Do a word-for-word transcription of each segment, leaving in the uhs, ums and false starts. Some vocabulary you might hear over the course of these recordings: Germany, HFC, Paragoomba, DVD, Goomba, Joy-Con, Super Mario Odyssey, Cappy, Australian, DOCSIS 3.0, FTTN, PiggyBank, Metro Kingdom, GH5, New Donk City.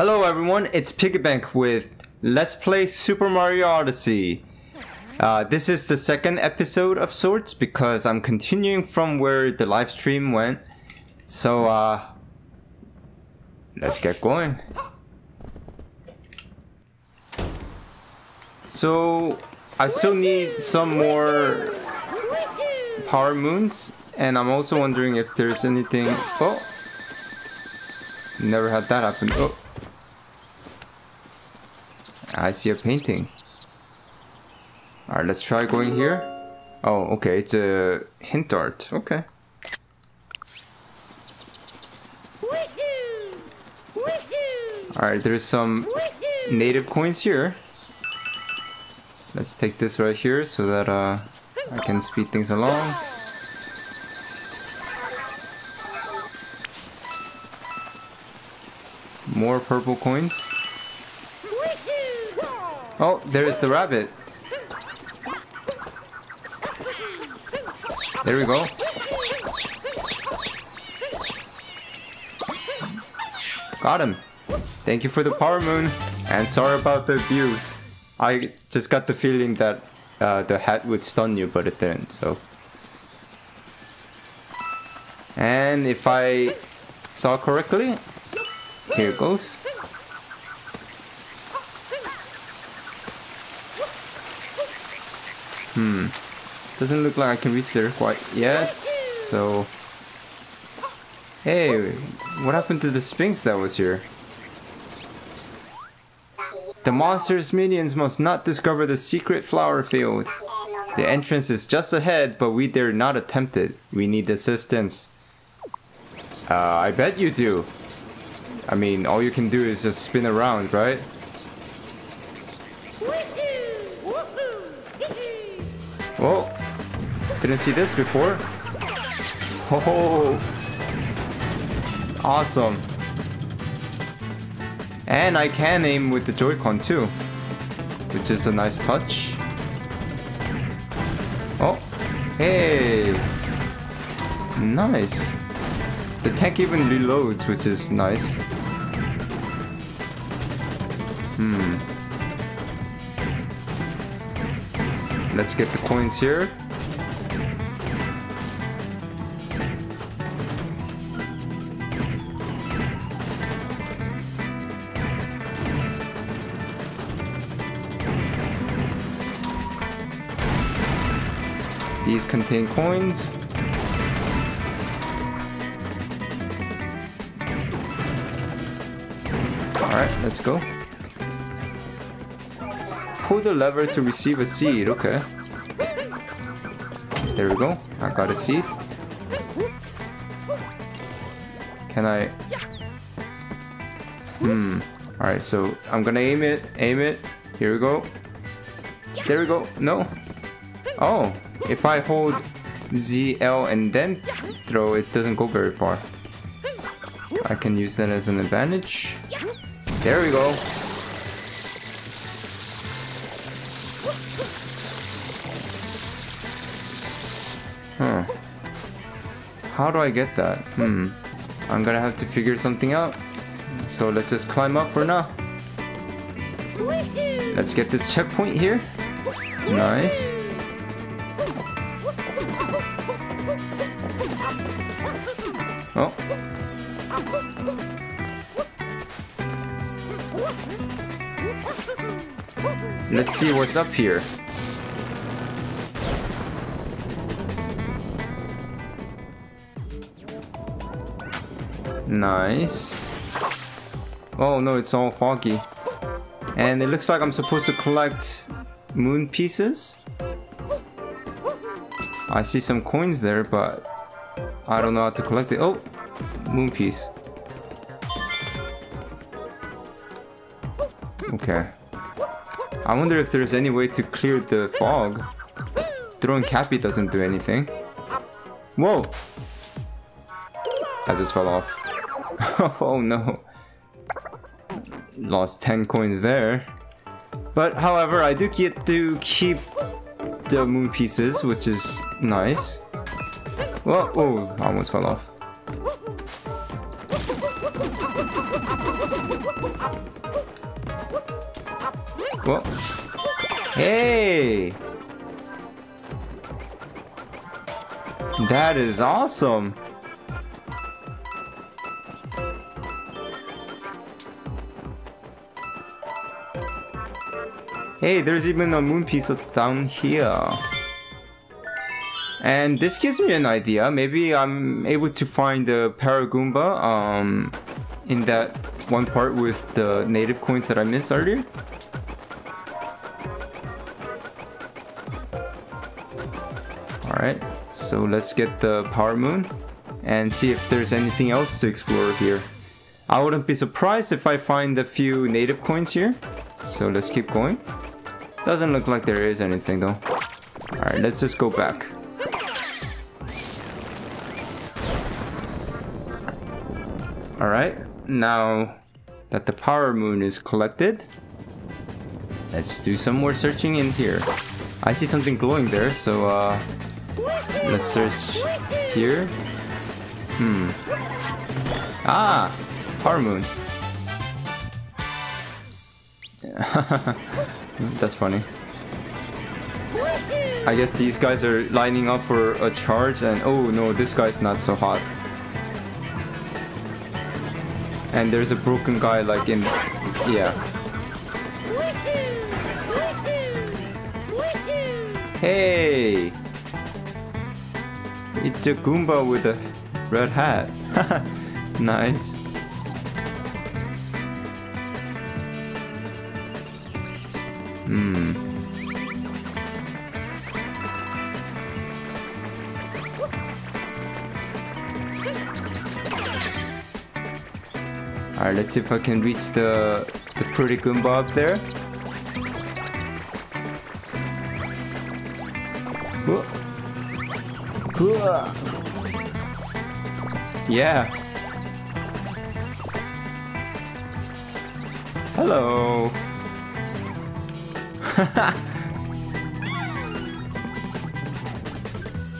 Hello everyone, it's PiggyBank with Let's Play Super Mario Odyssey. Uh, this is the second episode of sorts because I'm continuing from where the live stream went. So uh, let's get going. So I still need some more power moons, and I'm also wondering if there's anything. Oh, never had that happen. Oh. I see a painting. Alright, let's try going here. Oh, okay, it's a hint art. Okay. Alright, there's some native coins here. Let's take this right here so that uh, I can speed things along. More purple coins. Oh, there's the rabbit. There we go. Got him. Thank you for the power moon. And sorry about the abuse. I just got the feeling that uh, the hat would stun you, but it didn't, so. And if I saw correctly, here it goes. Hmm. Doesn't look like I can reach there quite yet, so... Hey, what happened to the Sphinx that was here? The monster's minions must not discover the secret flower field. The entrance is just ahead, but we dare not attempt it. We need assistance. Uh, I bet you do. I mean, all you can do is just spin around, right? Whoa, didn't see this before. Oh, awesome. And I can aim with the Joy-Con too, which is a nice touch. Oh, hey, nice. The tank even reloads, which is nice. Hmm. Let's get the coins here. These contain coins. Alright, let's go. Pull the lever to receive a seed, okay. There we go, I got a seed. Can I... Hmm, alright, so I'm gonna aim it, aim it. Here we go. There we go, no. Oh, if I hold Z, L, and then throw, it doesn't go very far. I can use that as an advantage. There we go. Huh. How do I get that? Hmm. I'm gonna have to figure something out. So let's just climb up for now. Let's get this checkpoint here. Nice. Oh. Let's see what's up here. Nice. Oh no, it's all foggy. And it looks like I'm supposed to collect moon pieces. I see some coins there, but I don't know how to collect it. Oh, moon piece. Okay. I wonder if there's any way to clear the fog. Throwing Cappy doesn't do anything. Whoa! I just fell off. Oh no. Lost ten coins there. But however, I do get to keep the moon pieces, which is nice. Whoa, oh, I almost fell off. Whoa. Hey! That is awesome! Hey, there's even a moon piece down here. And this gives me an idea. Maybe I'm able to find the Paragoomba um, in that one part with the native coins that I missed earlier. Alright, so let's get the Power Moon and see if there's anything else to explore here. I wouldn't be surprised if I find a few native coins here. So let's keep going. Doesn't look like there is anything though. Alright, let's just go back. Alright, now that the Power Moon is collected, let's do some more searching in here. I see something glowing there, so uh, let's search here. Hmm. Ah! Power Moon. That's funny. I guess these guys are lining up for a charge and oh no, this guy's not so hot. And there's a broken guy like in... yeah. Hey! It's a Goomba with a red hat. Nice. Hmm. Alright, let's see if I can reach the, the pretty Goomba up there. Yeah. Hello.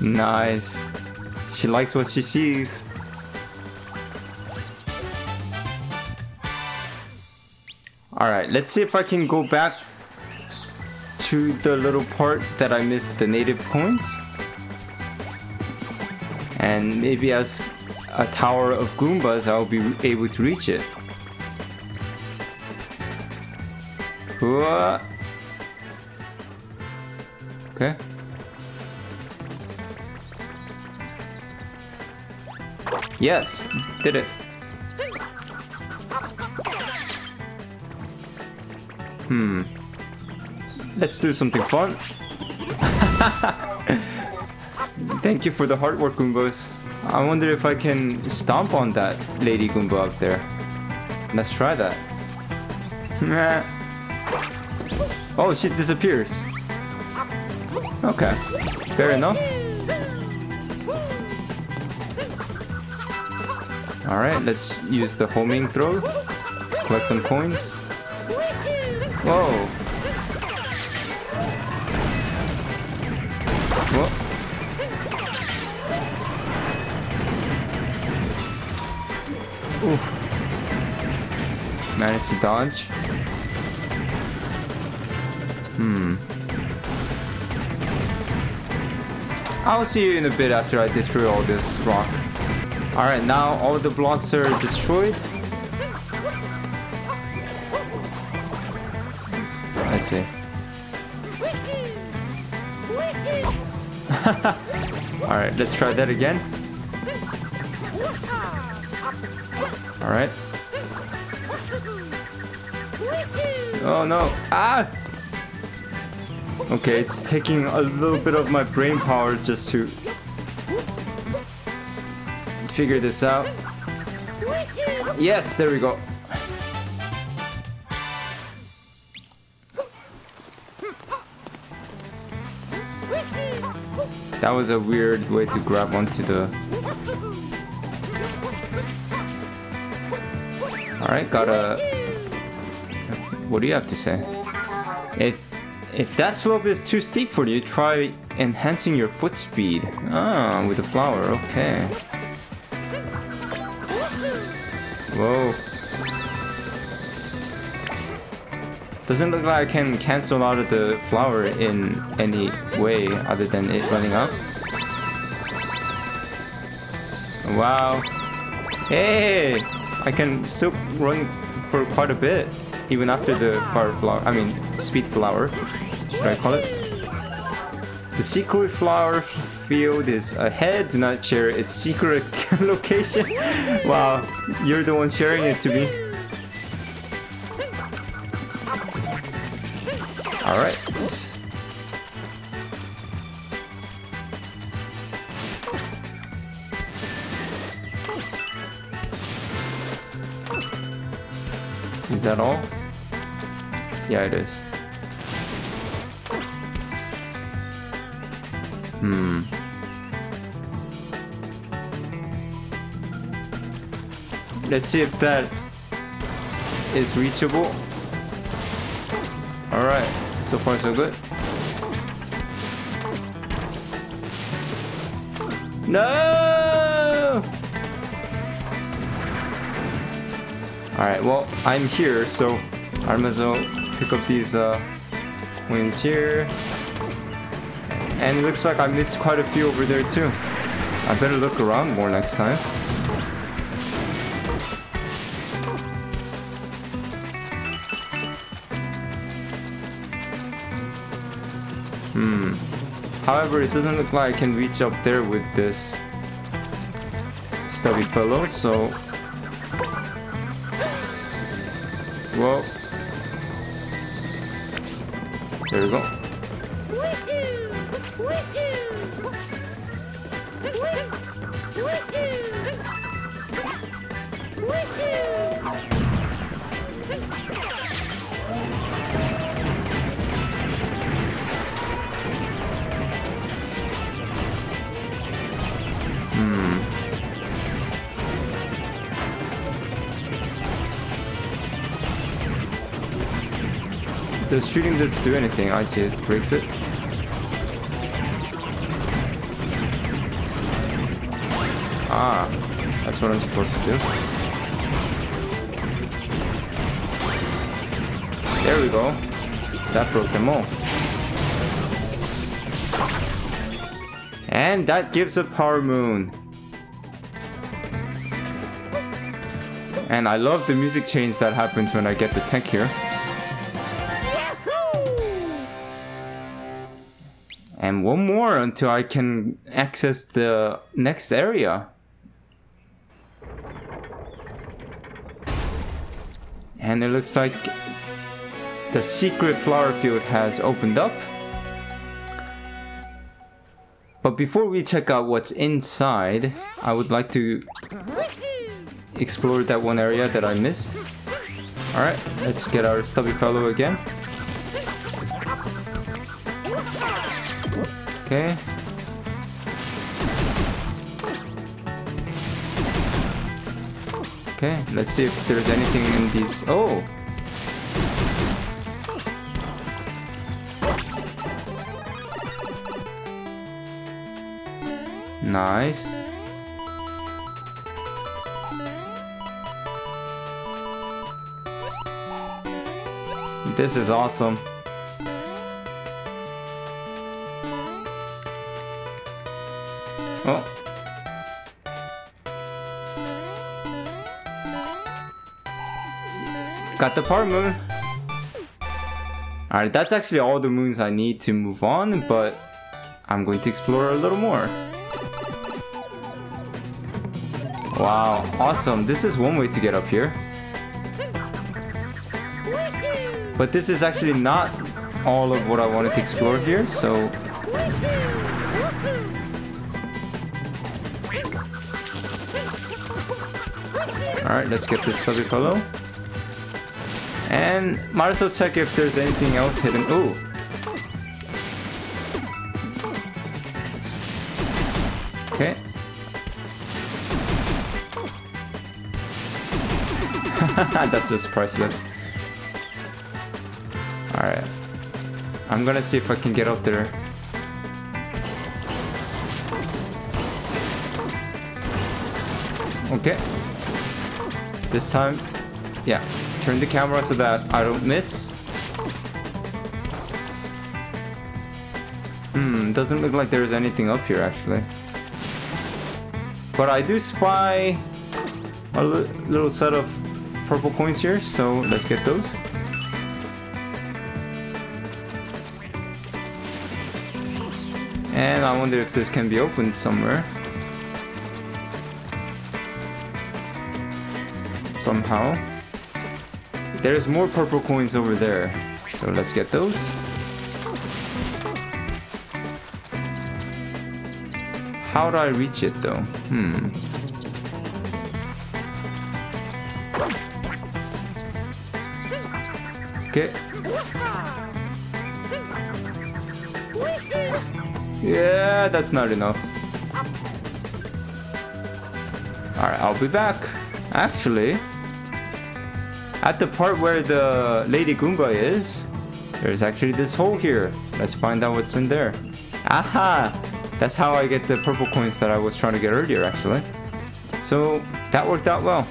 Nice. She likes what she sees. Alright, let's see if I can go back to the little part that I missed the native coins. And maybe as a tower of Goombas, I'll be able to reach it. Whoa. Okay. Yes, did it. Hmm. Let's do something fun. Thank you for the hard work, Goombas. I wonder if I can stomp on that Lady Goomba up there. Let's try that. Oh, she disappears. Okay, fair enough. Alright, let's use the homing throw. Collect some coins. Whoa. Whoa. Oof. Managed to dodge. Hmm. I'll see you in a bit after I destroy all this rock. Alright, now all the blocks are destroyed. I see. Alright, let's try that again. Alright. Oh no. Ah! Okay, it's taking a little bit of my brain power just to figure this out. Yes, there we go. That was a weird way to grab onto the... Alright, got a... What do you have to say? It... If that slope is too steep for you, try enhancing your foot speed. Ah, with a flower, okay. Whoa. Doesn't look like I can cancel out of the flower in any way other than it running up. Wow. Hey! I can still run for quite a bit. Even after the fire flower. I mean, speed flower. Should I call it? The secret flower field is ahead. Do not share its secret location. Wow. You're the one sharing it to me. All right. Is that all? Yeah, it is. Hmm. Let's see if that is reachable. All right. So far, so good. No! Alright, well, I'm here, so I might as well pick up these uh, wings here. And it looks like I missed quite a few over there, too. I better look around more next time. Hmm. However, it doesn't look like I can reach up there with this stubby fellow, so... Well... There we go. Does shooting this do anything? I see it. Breaks it. Ah, that's what I'm supposed to do. There we go. That broke them all. And that gives a power moon. And I love the music change that happens when I get the tech here. And one more until I can access the next area. And it looks like the secret flower field has opened up. But before we check out what's inside, I would like to explore that one area that I missed. Alright, let's get our stubby fellow again. Okay. Okay, let's see if there's anything in these. Oh! Nice. This is awesome. Oh. Got the power moon. Alright, that's actually all the moons I need to move on, but I'm going to explore a little more. Wow, awesome. This is one way to get up here. But this is actually not all of what I wanted to explore here, so... Alright, let's get this stubby fellow. And might as well check if there's anything else hidden. Ooh. Okay. That's just priceless. Alright. I'm gonna see if I can get up there. Okay. This time, yeah, turn the camera so that I don't miss. Hmm, doesn't look like there's anything up here, actually. But I do spy a little set of purple coins here, so let's get those. And I wonder if this can be opened somewhere. Somehow. There's more purple coins over there, so let's get those. How do I reach it though? Hmm. Okay. Yeah, that's not enough. Alright, I'll be back. Actually, at the part where the Lady Goomba is, there's actually this hole here. Let's find out what's in there. Aha! That's how I get the purple coins that I was trying to get earlier, actually. So, that worked out well.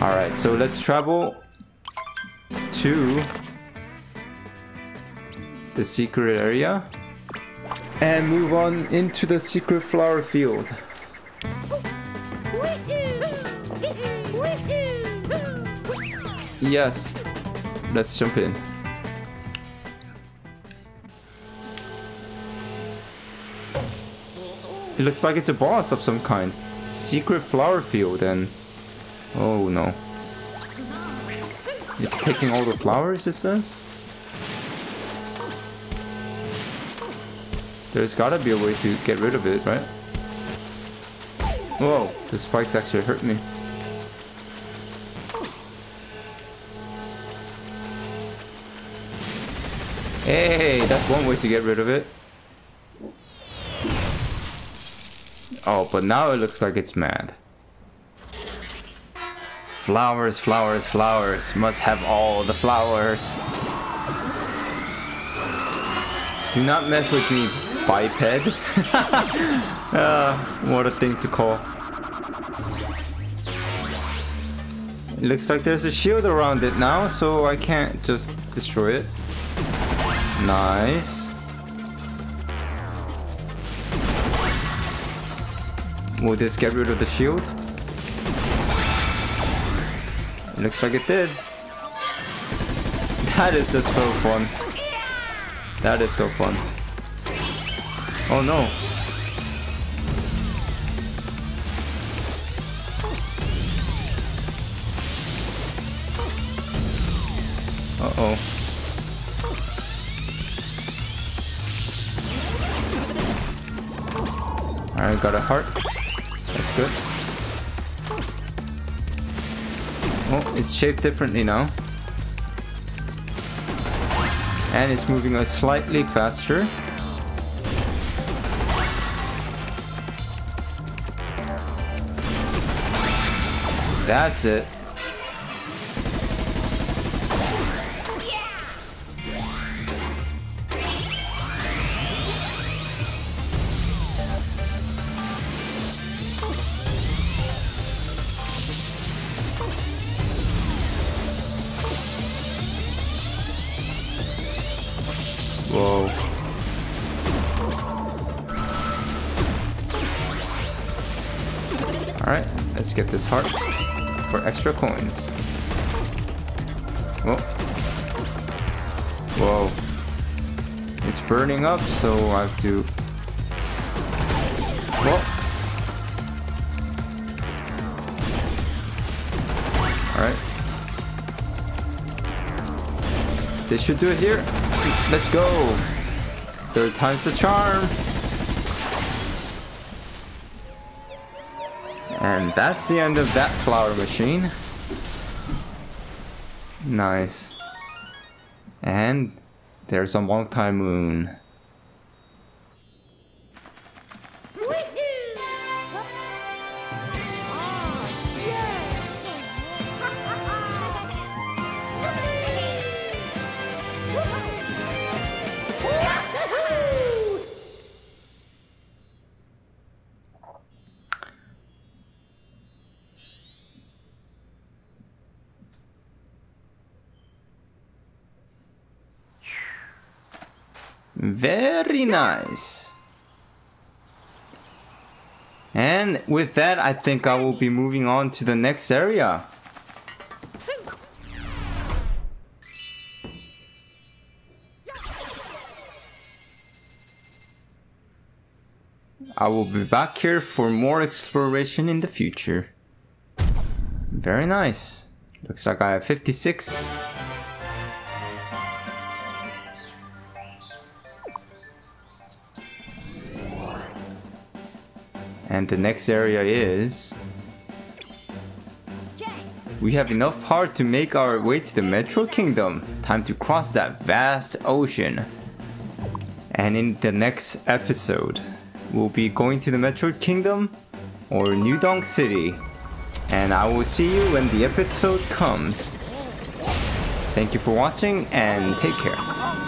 Alright, so let's travel to the secret area and move on into the secret flower field. Yes, let's jump in. It looks like it's a boss of some kind. Secret flower field and... oh no. It's taking all the flowers, it says? There's gotta be a way to get rid of it, right? Whoa, the spikes actually hurt me. Hey, that's one way to get rid of it. Oh, but now it looks like it's mad. Flowers, flowers, flowers. Must have all the flowers. Do not mess with me, biped. uh, what a thing to call. It looks like there's a shield around it now, so I can't just destroy it. Nice. Will this get rid of the shield? It looks like it did. That is just so fun. That is so fun. Oh no. Uh-oh. I got a heart. That's good. Oh, it's shaped differently now. And it's moving us slightly faster. That's it. Whoa. Alright, let's get this heart for extra coins. Whoa. Whoa. It's burning up, so I have to... whoa. Alright. This should do it here. Let's go! Third time's the charm! And that's the end of that flower machine. Nice. And there's a multi moon. Very nice. And with that, I think I will be moving on to the next area. I will be back here for more exploration in the future. Very nice. Looks like I have fifty-six. And the next area is... We have enough power to make our way to the Metro Kingdom. Time to cross that vast ocean. And in the next episode, we'll be going to the Metro Kingdom or New Donk City. And I will see you when the episode comes. Thank you for watching and take care.